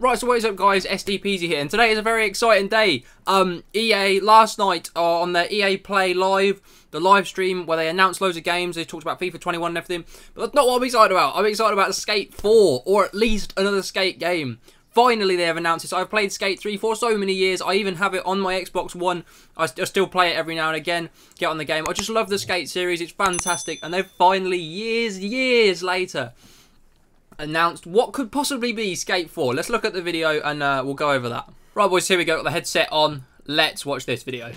Right, so what is up guys, SDPZ here, and today is a very exciting day. EA, last night on their EA Play Live, the live stream where they announced loads of games, they talked about FIFA 21 and everything, but that's not what I'm excited about. I'm excited about Skate 4, or at least another Skate game. Finally, they have announced this. I've played Skate 3 for so many years. I even have it on my Xbox One. I still play it every now and again, get on the game. I just love the Skate series. It's fantastic. And they've finally, years later, announced what could possibly be Skate 4. Let's look at the video and we'll go over that. Right, boys, here we go. Got the headset on. Let's watch this video.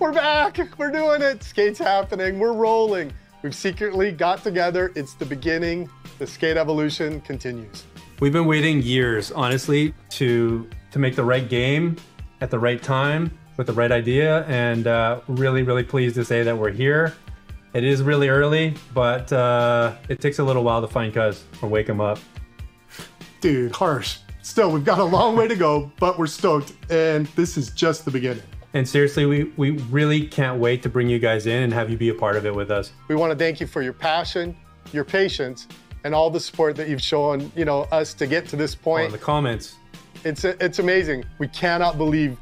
We're back. We're doing it. Skate's happening. We're rolling. We've secretly got together. It's the beginning. The Skate evolution continues. We've been waiting years, honestly, to make the right game at the right time with the right idea, and really, really pleased to say that we're here. It is really early, but it takes a little while to find Cuz or wake him up. Dude, harsh. Still, we've got a long way to go, but we're stoked, and this is just the beginning. And seriously, we really can't wait to bring you guys in and have you be a part of it with us. We want to thank you for your passion, your patience, and all the support that you've shown, you know, us to get to this point. Oh, the comments. It's amazing. We cannot believe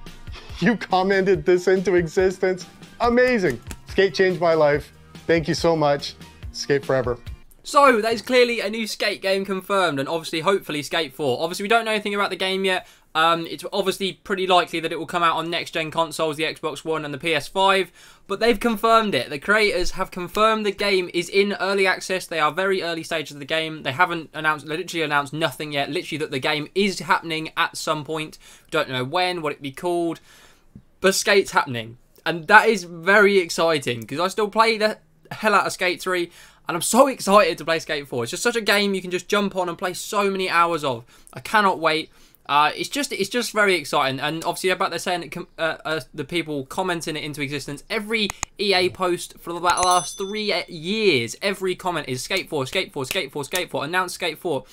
you commented this into existence. Amazing. Skate changed my life. Thank you so much. Skate forever. So, there's clearly a new Skate game confirmed, and obviously, hopefully, Skate 4. Obviously, we don't know anything about the game yet. It's obviously pretty likely that it will come out on next-gen consoles, the Xbox One and the PS5, but they've confirmed it. The creators have confirmed the game is in early access. They are very early stages of the game. They haven't announced, literally announced nothing yet, literally that the game is happening at some point. Don't know when, what it'd be called, but Skate's happening. And that is very exciting, because I still play the hell out of Skate 3, and I'm so excited to play Skate 4. It's just such a game you can just jump on and play so many hours of. I cannot wait. It's just very exciting, and obviously about they're saying that, the people commenting it into existence. Every EA post for the last 3 years, every comment is Skate 4, Skate 4, Skate 4, Skate 4, announced Skate 4.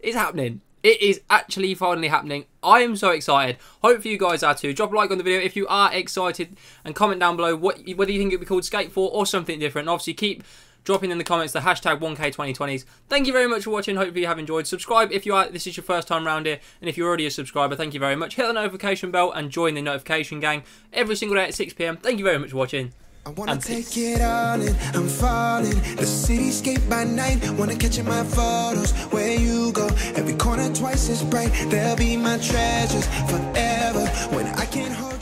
It's happening. It is actually finally happening. I am so excited. Hope you guys are too. Drop a like on the video if you are excited, and comment down below whether you think it would be called Skate 4 or something different. And obviously keep dropping in the comments the hashtag 1K2020s. Thank you very much for watching. Hopefully you have enjoyed. Subscribe if you are. This is your first time around here. And if you're already a subscriber, thank you very much. Hit the notification bell and join the notification gang every single day at 6 PM. Thank you very much for watching. I wanna take it all in, I'm falling. The cityscape by night, wanna catch in my photos. Where you go, every corner twice as bright. There'll be my treasures forever when I can't hold.